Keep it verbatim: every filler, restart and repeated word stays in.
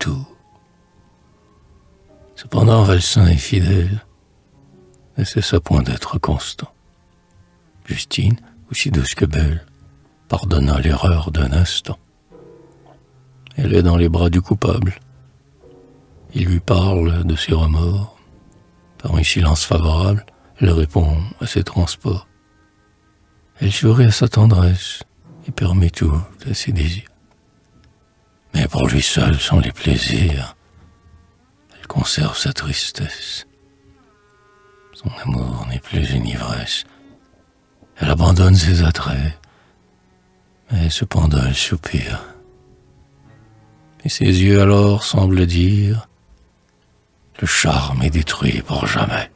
tout. Cependant, Valsin est fidèle, ne cessa point d'être constant. Justine, aussi douce que belle, pardonna l'erreur d'un instant. Elle est dans les bras du coupable. Il lui parle de ses remords. Par un silence favorable, elle répond à ses transports. Elle sourit à sa tendresse et permet tout à ses désirs. Mais pour lui seul sont les plaisirs. Elle conserve sa tristesse. Son amour n'est plus une ivresse. Elle abandonne ses attraits, mais cependant elle soupire. Et ses yeux alors semblent dire « Le charme est détruit pour jamais ».